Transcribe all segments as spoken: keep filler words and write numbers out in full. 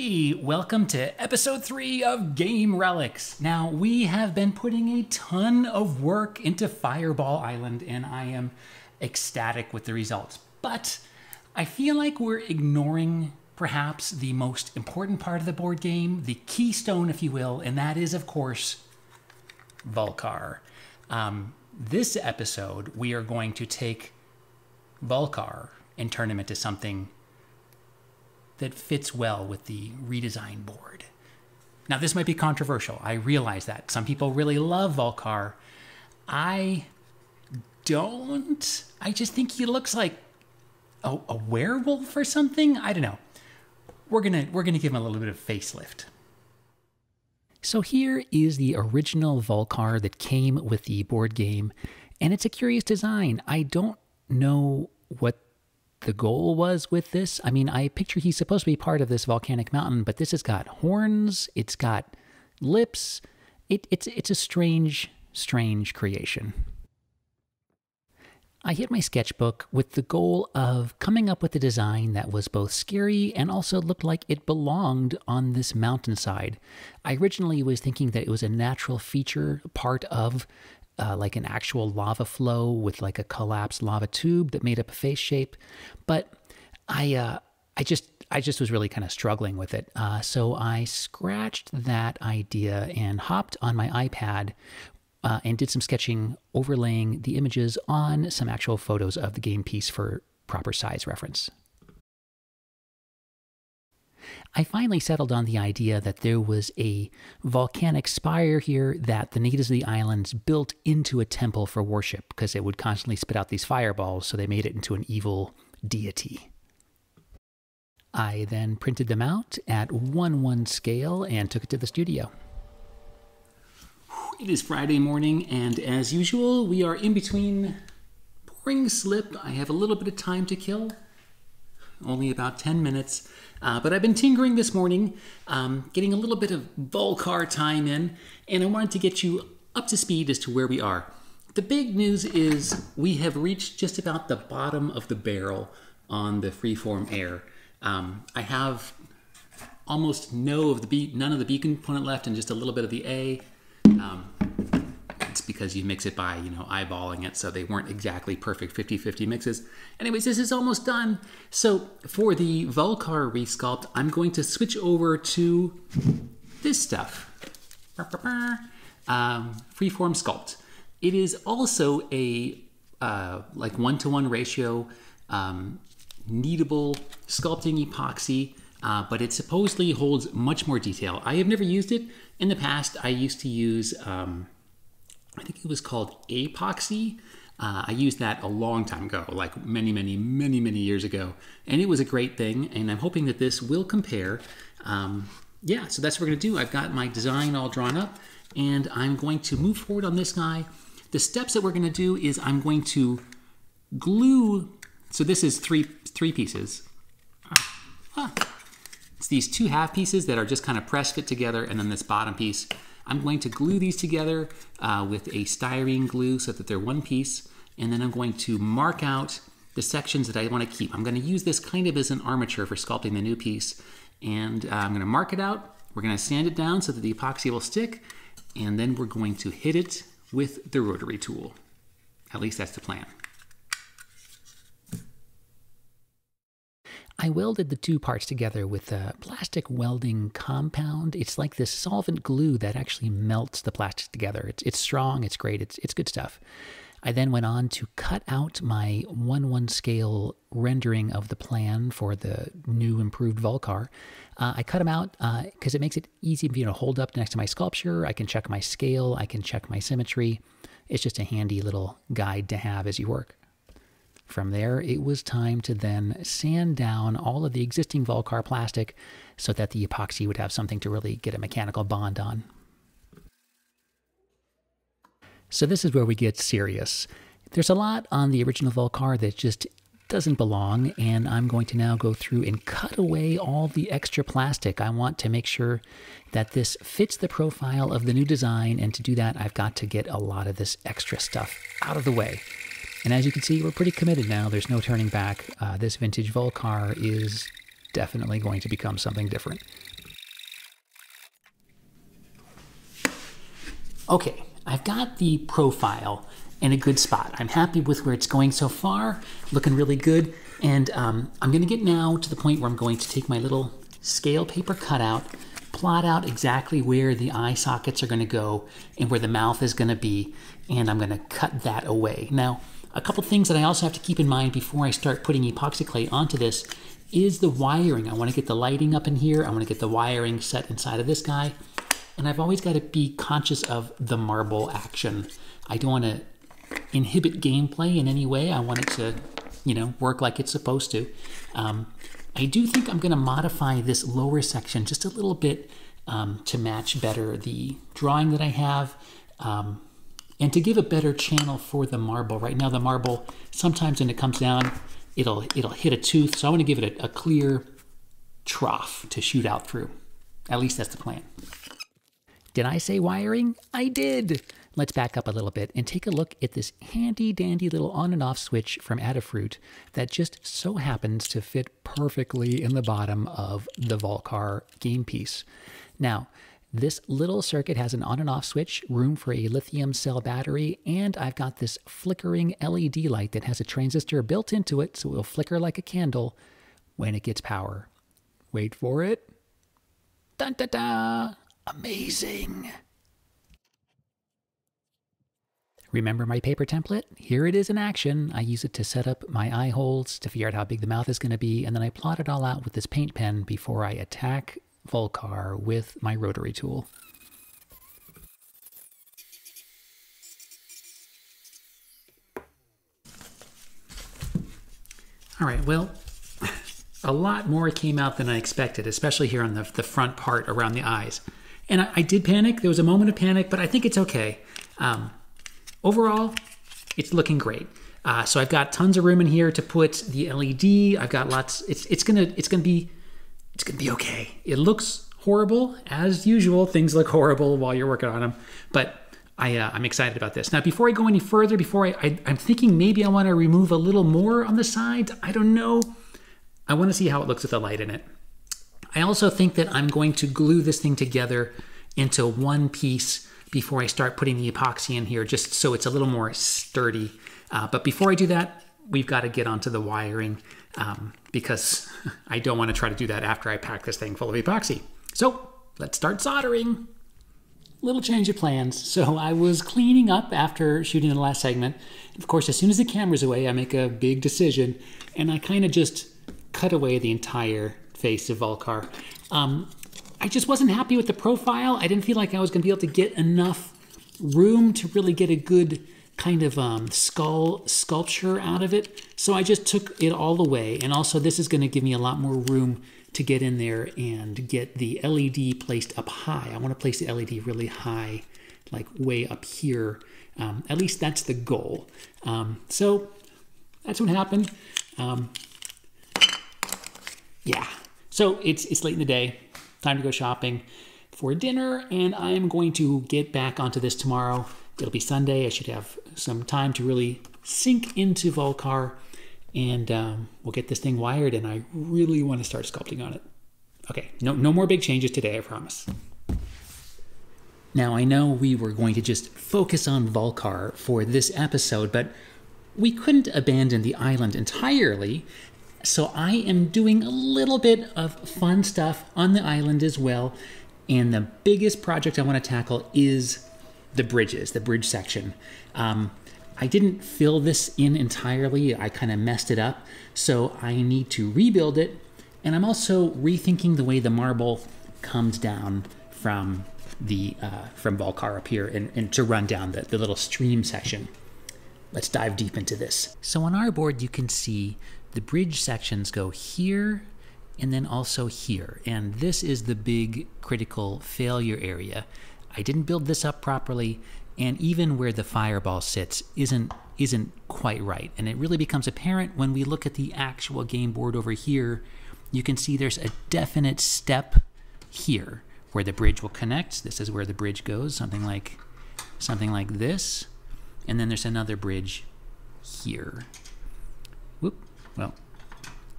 Hey, welcome to episode three of Game Relics. Now, we have been putting a ton of work into Fireball Island, and I am ecstatic with the results. But I feel like we're ignoring perhaps the most important part of the board game, the keystone, if you will, and that is, of course, Vulkar. Um, this episode, we are going to take Vulkar and turn him into something that fits well with the redesigned board. Now, this might be controversial. I realize that. Some people really love Vulkar. I don't. I just think he looks like a, a werewolf or something. I don't know. We're gonna, we're gonna give him a little bit of facelift. So here is the original Vulkar that came with the board game, and it's a curious design. I don't know what the goal was with this. I mean, I picture he's supposed to be part of this volcanic mountain, but this has got horns, it's got lips. It, it's, it's a strange, strange creation. I hit my sketchbook with the goal of coming up with a design that was both scary and also looked like it belonged on this mountainside. I originally was thinking that it was a natural feature, part of Uh, like an actual lava flow with like a collapsed lava tube that made up a face shape. But I, uh, I just, I just was really kind of struggling with it. Uh, so I scratched that idea and hopped on my iPad uh, and did some sketching, overlaying the images on some actual photos of the game piece for proper size reference. I finally settled on the idea that there was a volcanic spire here that the natives of the islands built into a temple for worship, because it would constantly spit out these fireballs, so they made it into an evil deity. I then printed them out at one one scale and took it to the studio. It is Friday morning, and as usual, we are in between pouring slip. I have a little bit of time to kill. Only about ten minutes, uh, but I've been tinkering this morning, um, getting a little bit of Vulkar time in, and I wanted to get you up to speed as to where we are. The big news is we have reached just about the bottom of the barrel on the Freeform Air. Um, I have almost no of the be none of the B component left, and just a little bit of the A. Um, it's because you mix it by, you know, eyeballing it, so they weren't exactly perfect fifty fifty mixes. Anyways, this is almost done. So for the Vulkar resculpt, I'm going to switch over to this stuff, um, Freeform Sculpt. It is also a uh, like one-to-one ratio, um, kneadable sculpting epoxy, uh, but it supposedly holds much more detail. I have never used it. In the past, I used to use um, I think it was called epoxy. Uh, I used that a long time ago, like many, many, many, many years ago. And it was a great thing. And I'm hoping that this will compare. Um, yeah, so that's what we're gonna do. I've got my design all drawn up, and I'm going to move forward on this guy. The steps that we're gonna do is I'm going to glue. So this is three, three pieces. Ah, ah. It's these two half pieces that are just kind of press fit together, and then this bottom piece. I'm going to glue these together uh, with a styrene glue so that they're one piece, and then I'm going to mark out the sections that I want to keep. I'm going to use this kind of as an armature for sculpting the new piece, and uh, I'm going to mark it out. We're going to sand it down so that the epoxy will stick, and then we're going to hit it with the rotary tool. At least that's the plan. I welded the two parts together with a plastic welding compound. It's like this solvent glue that actually melts the plastic together. It's, it's strong, it's great, it's, it's good stuff. I then went on to cut out my one one scale rendering of the plan for the new improved Vulkar. Uh, I cut them out because uh, it makes it easy for you to hold up next to my sculpture. I can check my scale, I can check my symmetry. It's just a handy little guide to have as you work. From there, it was time to then sand down all of the existing Vulkar plastic so that the epoxy would have something to really get a mechanical bond on. So this is where we get serious. There's a lot on the original Vulkar that just doesn't belong, and I'm going to now go through and cut away all the extra plastic. I want to make sure that this fits the profile of the new design, and to do that, I've got to get a lot of this extra stuff out of the way. And as you can see, we're pretty committed now. There's no turning back. Uh, this vintage Vulkar is definitely going to become something different. Okay, I've got the profile in a good spot. I'm happy with where it's going so far, looking really good. And um, I'm gonna get now to the point where I'm going to take my little scale paper cutout, plot out exactly where the eye sockets are gonna go and where the mouth is gonna be, and I'm gonna cut that away. Now, a couple things that I also have to keep in mind before I start putting epoxy clay onto this is the wiring. I wanna get the lighting up in here, I wanna get the wiring set inside of this guy, and I've always gotta be conscious of the marble action. I don't wanna inhibit gameplay in any way. I want it to, you know, work like it's supposed to. Um, I do think I'm gonna modify this lower section just a little bit um, to match better the drawing that I have um, and to give a better channel for the marble. Right now the marble, sometimes when it comes down, it'll, it'll hit a tooth. So I wanna give it a, a clear trough to shoot out through. At least that's the plan. Did I say wiring? I did. Let's back up a little bit and take a look at this handy dandy little on and off switch from Adafruit that just so happens to fit perfectly in the bottom of the Vulkar game piece. Now, this little circuit has an on and off switch, room for a lithium cell battery, and I've got this flickering L E D light that has a transistor built into it, so it will flicker like a candle when it gets power. Wait for it. Dun da da! Amazing! Remember my paper template? Here it is in action. I use it to set up my eye holes, to figure out how big the mouth is going to be, and then I plot it all out with this paint pen before I attack Vulkar with my rotary tool. All right, well, a lot more came out than I expected, especially here on the, the front part around the eyes. And I, I did panic. There was a moment of panic, but I think it's okay. Um, Overall, it's looking great. Uh, so I've got tons of room in here to put the L E D. I've got lots. It's it's gonna it's gonna be it's gonna be okay. It looks horrible as usual. Things look horrible while you're working on them. But I uh, I'm excited about this. Now, before I go any further, before I, I I'm thinking maybe I want to remove a little more on the sides. I don't know. I want to see how it looks with the light in it. I also think that I'm going to glue this thing together into one piece before I start putting the epoxy in here, just so it's a little more sturdy. Uh, but before I do that, we've got to get onto the wiring um, because I don't want to try to do that after I pack this thing full of epoxy. So let's start soldering. Little change of plans. So I was cleaning up after shooting the last segment. Of course, as soon as the camera's away, I make a big decision and I kind of just cut away the entire face of Vulkar. Um, I just wasn't happy with the profile. I didn't feel like I was going to be able to get enough room to really get a good kind of um, skull sculpture out of it. So I just took it all away. And also this is going to give me a lot more room to get in there and get the L E D placed up high. I want to place the L E D really high, like way up here. Um, at least that's the goal. Um, so that's what happened. Um, yeah. So it's, it's late in the day. Time to go shopping for dinner, and I'm going to get back onto this tomorrow. It'll be Sunday. I should have some time to really sink into Vulkar, and um, we'll get this thing wired, and I really want to start sculpting on it. Okay, no, no more big changes today, I promise. Now, I know we were going to just focus on Vulkar for this episode, but we couldn't abandon the island entirely. So I am doing a little bit of fun stuff on the island as well. And the biggest project I want to tackle is the bridges, the bridge section. Um, I didn't fill this in entirely. I kind of messed it up. So I need to rebuild it. And I'm also rethinking the way the marble comes down from the uh, from Vulkar up here and, and to run down the, the little stream section. Let's dive deep into this. So on our board, you can see the bridge sections go here and then also here. And this is the big critical failure area. I didn't build this up properly, and even where the fireball sits isn't, isn't quite right. And it really becomes apparent when we look at the actual game board over here. You can see there's a definite step here where the bridge will connect. This is where the bridge goes, something like, something like this. And then there's another bridge here. Whoop. Well,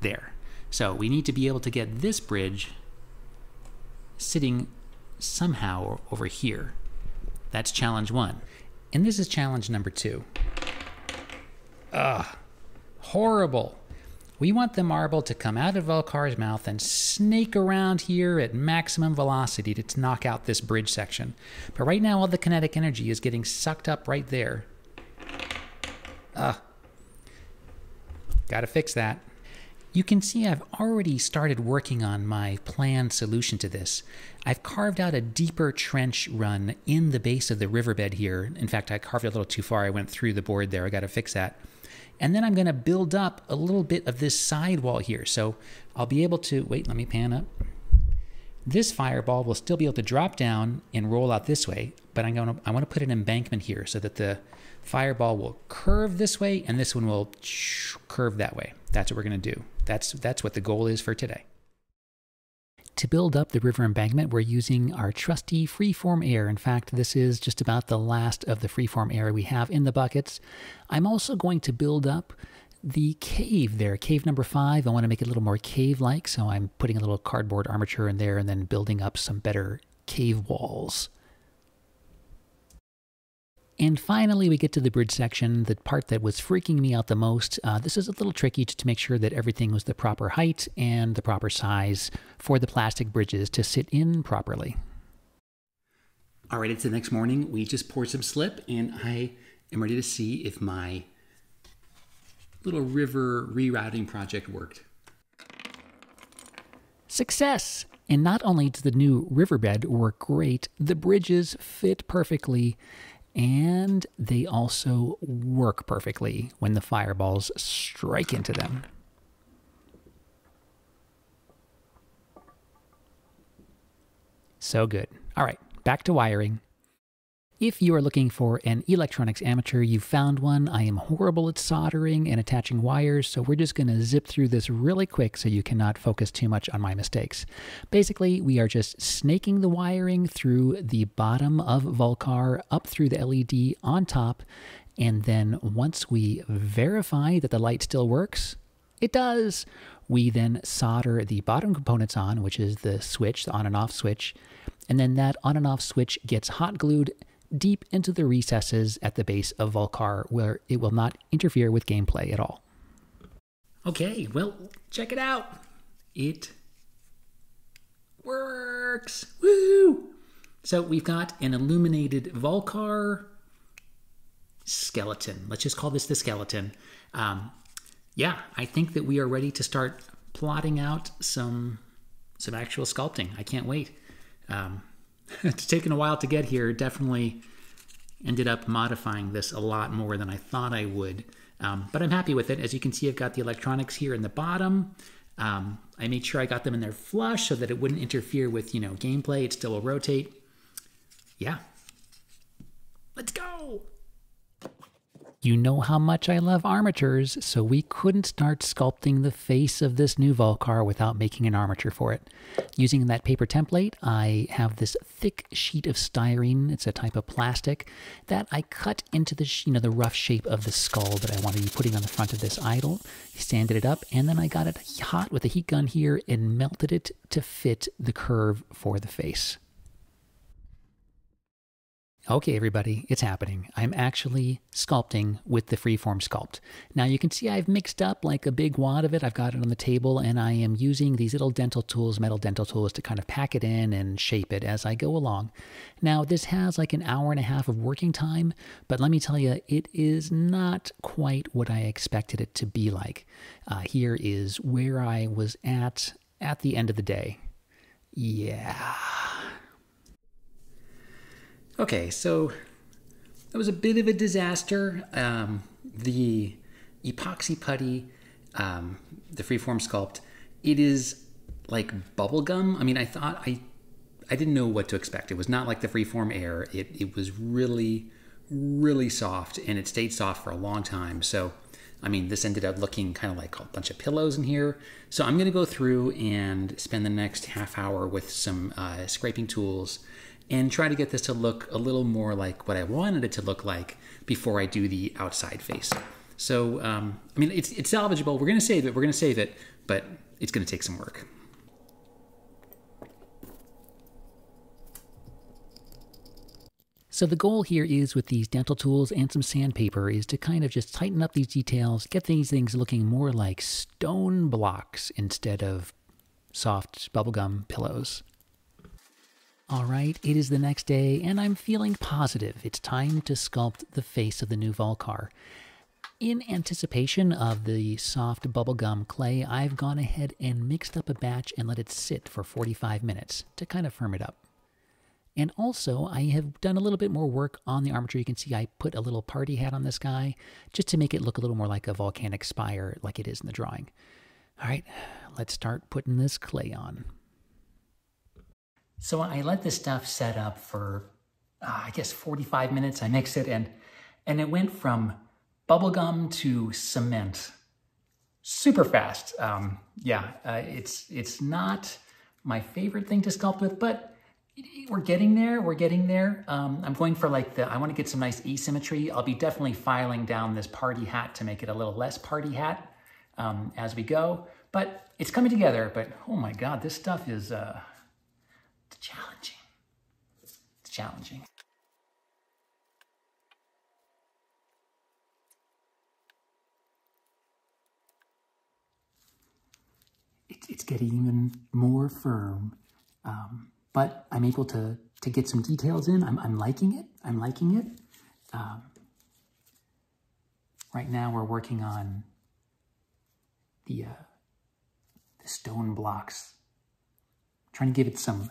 there. So we need to be able to get this bridge sitting somehow over here. That's challenge one. And this is challenge number two. Ugh, horrible. We want the marble to come out of Vulkar's mouth and snake around here at maximum velocity to knock out this bridge section. But right now all the kinetic energy is getting sucked up right there. Ugh. Gotta fix that. You can see I've already started working on my planned solution to this. I've carved out a deeper trench run in the base of the riverbed here. In fact, I carved it a little too far. I went through the board there. I got to fix that. And then I'm going to build up a little bit of this sidewall here. So I'll be able to, wait, let me pan up. This fireball will still be able to drop down and roll out this way, but I'm going to, I want to put an embankment here so that the fireball will curve this way and this one will curve that way. That's what we're going to do. That's, that's what the goal is for today. To build up the river embankment, we're using our trusty Freeform Air. In fact, this is just about the last of the Freeform Air we have in the buckets. I'm also going to build up the cave there, cave number five. I want to make it a little more cave-like, so I'm putting a little cardboard armature in there and then building up some better cave walls. And finally, we get to the bridge section, the part that was freaking me out the most. Uh, this is a little tricky just to make sure that everything was the proper height and the proper size for the plastic bridges to sit in properly. All right, it's the next morning. We just poured some slip, and I am ready to see if my little river rerouting project worked. Success! And not only did the new riverbed work great, the bridges fit perfectly. And they also work perfectly when the fireballs strike into them. So good. All right, back to wiring. If you are looking for an electronics amateur, you've found one. I am horrible at soldering and attaching wires, so we're just gonna zip through this really quick so you cannot focus too much on my mistakes. Basically, we are just snaking the wiring through the bottom of Vulkar, up through the L E D on top, and then once we verify that the light still works, it does. We then solder the bottom components on, which is the switch, the on and off switch, and then that on and off switch gets hot glued deep into the recesses at the base of Vulkar, where it will not interfere with gameplay at all. Okay, well, check it out. It works. Woo! So we've got an illuminated Vulkar skeleton. Let's just call this the skeleton. Um, yeah, I think that we are ready to start plotting out some some actual sculpting. I can't wait. Um, It's taken a while to get here. Definitely ended up modifying this a lot more than I thought I would, um, but I'm happy with it. As you can see, I've got the electronics here in the bottom. Um, I made sure I got them in there flush so that it wouldn't interfere with, you know, gameplay. It still will rotate. Yeah. Let's go! You know how much I love armatures, so we couldn't start sculpting the face of this new Vulkar without making an armature for it. Using that paper template, I have this thick sheet of styrene, it's a type of plastic, that I cut into the, you know, the rough shape of the skull that I want to be putting on the front of this idol, sanded it up, and then I got it hot with a heat gun here and melted it to fit the curve for the face. Okay, everybody, it's happening. I'm actually sculpting with the Freeform Sculpt. Now you can see I've mixed up like a big wad of it. I've got it on the table and I am using these little dental tools, metal dental tools, to kind of pack it in and shape it as I go along. Now this has like an hour and a half of working time, but let me tell you, it is not quite what I expected it to be like. Uh, here is where I was at at the end of the day. Yeah. Okay, so that was a bit of a disaster. Um, the epoxy putty, um, the Freeform Sculpt, it is like bubblegum. I mean, I thought, I I didn't know what to expect. It was not like the Freeform Air. It, it was really, really soft, and it stayed soft for a long time. So, I mean, this ended up looking kind of like a bunch of pillows in here. So I'm gonna go through and spend the next half hour with some uh, scraping tools and try to get this to look a little more like what I wanted it to look like before I do the outside face. So, um, I mean, it's, it's salvageable. We're gonna save it, we're gonna save it, but it's gonna take some work. So the goal here is with these dental tools and some sandpaper is to kind of just tighten up these details, get these things looking more like stone blocks instead of soft bubblegum pillows. All right, it is the next day and I'm feeling positive. It's time to sculpt the face of the new Vulkar. In anticipation of the soft bubblegum clay, I've gone ahead and mixed up a batch and let it sit for forty-five minutes to kind of firm it up. And also, I have done a little bit more work on the armature. You can see I put a little party hat on this guy just to make it look a little more like a volcanic spire like it is in the drawing. All right, let's start putting this clay on. So I let this stuff set up for, uh, I guess, forty-five minutes. I mixed it, and and it went from bubblegum to cement super fast. Um, yeah, uh, it's, it's not my favorite thing to sculpt with, but we're getting there. We're getting there. Um, I'm going for like the, I want to get some nice asymmetry. I'll be definitely filing down this party hat to make it a little less party hat um, as we go. But it's coming together. But oh my God, this stuff is... Uh, It's challenging. It's challenging. It's, it's getting even more firm, um, but I'm able to, to get some details in. I'm, I'm liking it. I'm liking it. Um, right now we're working on the, uh, the stone blocks. I'm trying to give it some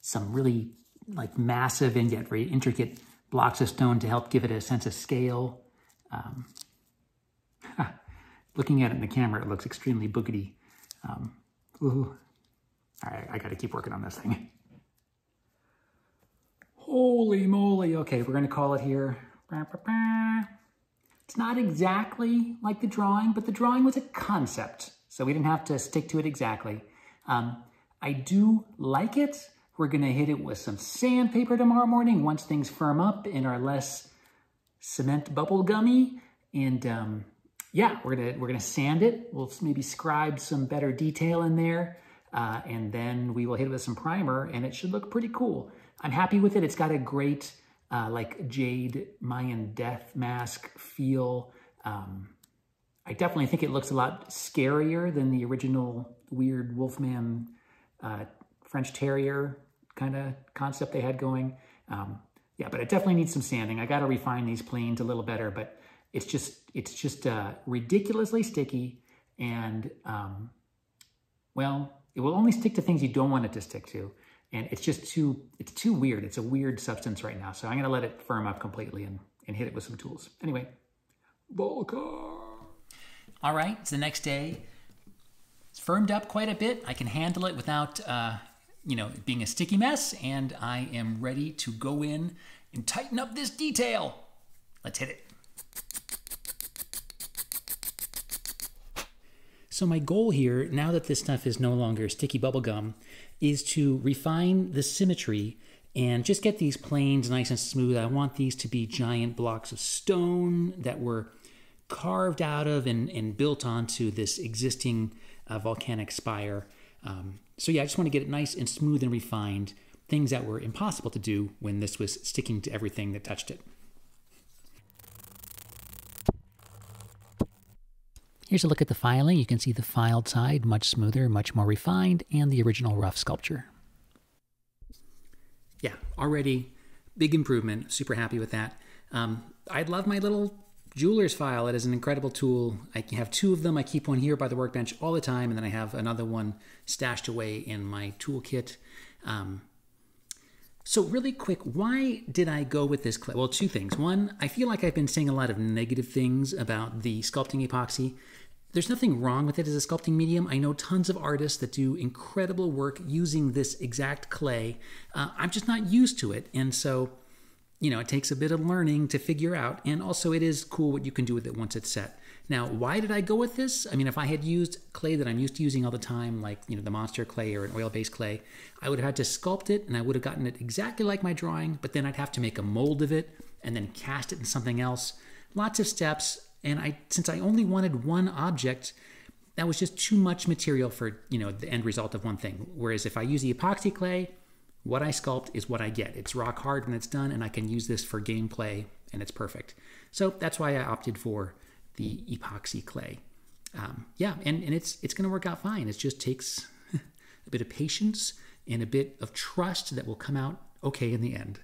some really like massive and yet very intricate blocks of stone to help give it a sense of scale. Um, looking at it in the camera, it looks extremely boogity. Um, ooh. All right, I gotta keep working on this thing. Holy moly. Okay, we're gonna call it here. It's not exactly like the drawing, but the drawing was a concept, so we didn't have to stick to it exactly. Um, I do like it. We're gonna hit it with some sandpaper tomorrow morning once things firm up and are less cement bubble gummy. And um, yeah, we're gonna we're gonna sand it. We'll maybe scribe some better detail in there, uh, and then we will hit it with some primer, and it should look pretty cool. I'm happy with it. It's got a great uh, like jade Mayan death mask feel. Um, I definitely think it looks a lot scarier than the original weird Wolfman uh, French Terrier kind of concept they had going. Um, yeah, but it definitely needs some sanding. I got to refine these planes a little better, but it's just, it's just uh, ridiculously sticky. And, um, well, it will only stick to things you don't want it to stick to. And it's just too, it's too weird. It's a weird substance right now. So I'm going to let it firm up completely and, and hit it with some tools. Anyway, Vulkar. All right, it's the next day. It's firmed up quite a bit. I can handle it without, uh, you know, it being a sticky mess, and I am ready to go in and tighten up this detail. Let's hit it. So my goal here, now that this stuff is no longer sticky bubblegum, is to refine the symmetry and just get these planes nice and smooth. I want these to be giant blocks of stone that were carved out of and, and built onto this existing a volcanic spire. Um, so yeah, I just want to get it nice and smooth and refined, things that were impossible to do when this was sticking to everything that touched it. Here's a look at the filing. You can see the filed side much smoother, much more refined, and the original rough sculpture. Yeah, already big improvement. Super happy with that. Um, I love my little jeweler's file. It is an incredible tool. I have two of them. I keep one here by the workbench all the time, and then I have another one stashed away in my toolkit. Um, so really quick, why did I go with this clay? Well, two things. One, I feel like I've been saying a lot of negative things about the sculpting epoxy. There's nothing wrong with it as a sculpting medium. I know tons of artists that do incredible work using this exact clay. Uh, I'm just not used to it, and so you know, it takes a bit of learning to figure out, and also it is cool what you can do with it once it's set. Now, why did I go with this? I mean, if I had used clay that I'm used to using all the time, like, you know, the monster clay or an oil-based clay, I would have had to sculpt it, and I would have gotten it exactly like my drawing, but then I'd have to make a mold of it and then cast it in something else. Lots of steps, and I since I only wanted one object, that was just too much material for, you know, the end result of one thing. Whereas if I use the epoxy clay, What I sculpt is what I get. It's rock hard when it's done, and I can use this for gameplay, and it's perfect. So that's why I opted for the epoxy clay. Um, yeah, and, and it's it's gonna work out fine. It just takes a bit of patience and a bit of trust that will come out okay in the end.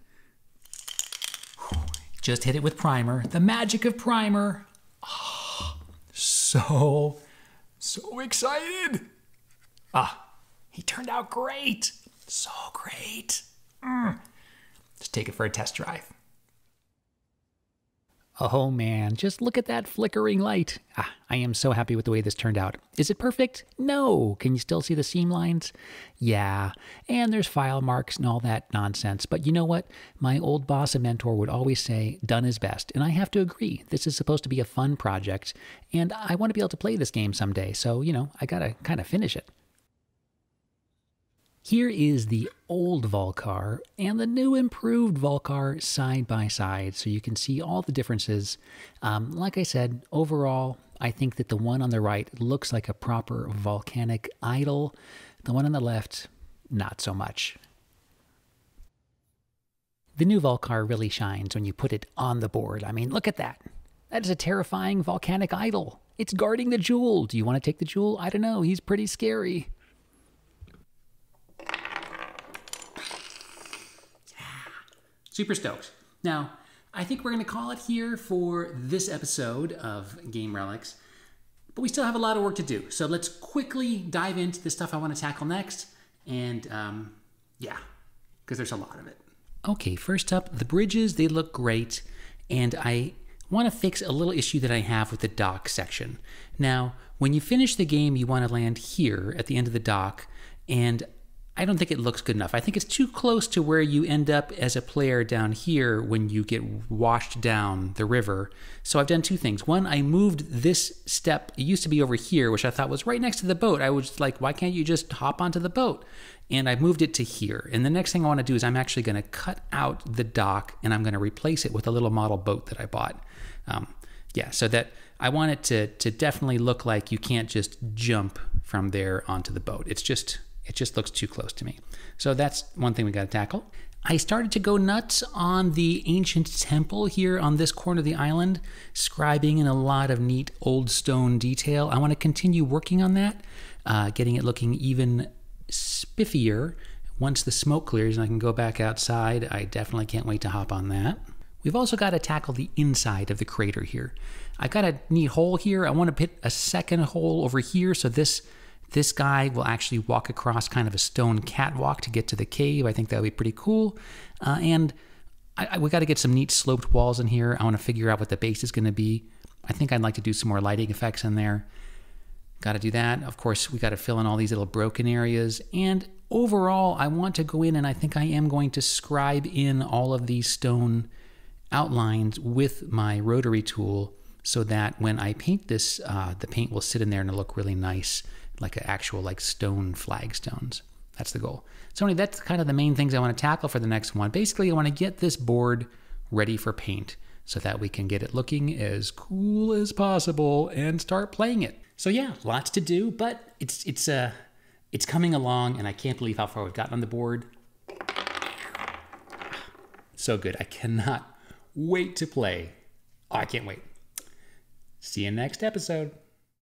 Just hit it with primer. The magic of primer. Oh, so, so excited. Ah, he turned out great. So great. Mm. Just take it for a test drive. Oh man, just look at that flickering light. Ah, I am so happy with the way this turned out. Is it perfect? No. Can you still see the seam lines? Yeah. And there's file marks and all that nonsense. But you know what? My old boss and mentor would always say, done is best. And I have to agree. This is supposed to be a fun project. And I want to be able to play this game someday. So, you know, I gotta kind of finish it. Here is the old Vulkar and the new improved Vulkar side by side, so you can see all the differences. Um, like I said, overall, I think that the one on the right looks like a proper volcanic idol. The one on the left, not so much. The new Vulkar really shines when you put it on the board. I mean, look at that. That is a terrifying volcanic idol. It's guarding the jewel. Do you want to take the jewel? I don't know. He's pretty scary. Super stoked. Now, I think we're going to call it here for this episode of Game Relics, but we still have a lot of work to do. So let's quickly dive into the stuff I want to tackle next. And um, yeah, because there's a lot of it. Okay, first up, the bridges, they look great. And I want to fix a little issue that I have with the dock section. Now, when you finish the game, you want to land here at the end of the dock, and I don't think it looks good enough. I think it's too close to where you end up as a player down here when you get washed down the river. So I've done two things. One, I moved this step. It used to be over here, which I thought was right next to the boat. I was like, why can't you just hop onto the boat? And I moved it to here. And the next thing I want to do is I'm actually going to cut out the dock and I'm going to replace it with a little model boat that I bought. Um, yeah, so that I want it to, to definitely look like you can't just jump from there onto the boat. It's just... It just looks too close to me. So that's one thing we got to tackle. I started to go nuts on the ancient temple here on this corner of the island, scribing in a lot of neat old stone detail. I want to continue working on that, uh, getting it looking even spiffier. Once the smoke clears and I can go back outside, I definitely can't wait to hop on that. We've also got to tackle the inside of the crater here. I've got a neat hole here. I want to put a second hole over here so this This guy will actually walk across kind of a stone catwalk to get to the cave. I think that would be pretty cool. Uh, and I, I, we got to get some neat sloped walls in here. I want to figure out what the base is going to be. I think I'd like to do some more lighting effects in there. Got to do that. Of course, we got to fill in all these little broken areas. And overall, I want to go in and I think I am going to scribe in all of these stone outlines with my rotary tool so that when I paint this, uh, the paint will sit in there and it'll look really nice. Like an actual like stone flagstones. That's the goal. So anyway, that's kind of the main things I want to tackle for the next one. Basically, I want to get this board ready for paint so that we can get it looking as cool as possible and start playing it. So yeah, lots to do, but it's it's uh, it's coming along and I can't believe how far we've gotten on the board. So good. I cannot wait to play. Oh, I can't wait. See you next episode.